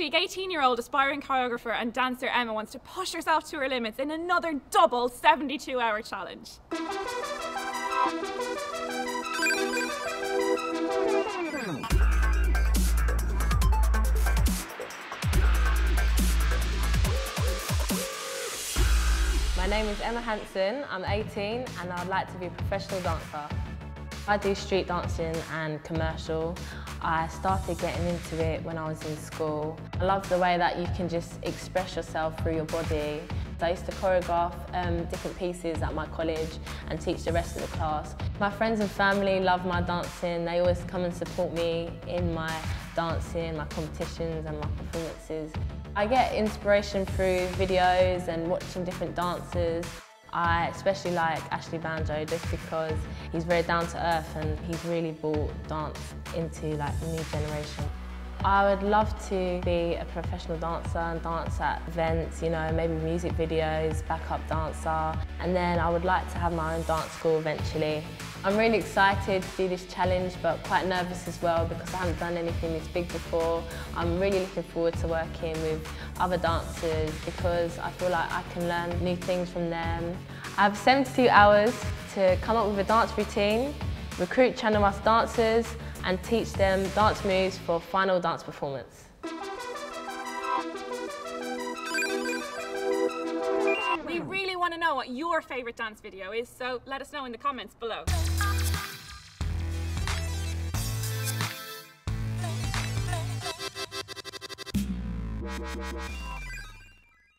week, 18-year-old aspiring choreographer and dancer Emma wants to push herself to her limits in another double 72-hour challenge. My name is Emma Hansen, I'm 18 and I'd like to be a professional dancer. I do street dancing and commercial. I started getting into it when I was in school. I love the way that you can just express yourself through your body. I used to choreograph different pieces at my college and teach the rest of the class. My friends and family love my dancing. They always come and support me in my dancing, my competitions and my performances. I get inspiration through videos and watching different dancers. I especially like Ashley Banjo just because he's very down to earth and he's really brought dance into like the new generation. I would love to be a professional dancer and dance at events, you know, maybe music videos, backup dancer, and then I would like to have my own dance school eventually. I'm really excited to do this challenge but quite nervous as well because I haven't done anything this big before. I'm really looking forward to working with other dancers because I feel like I can learn new things from them. I have 72 hours to come up with a dance routine, recruit Channel Us dancers and teach them dance moves for final dance performance. We really want to know what your favourite dance video is, so let us know in the comments below.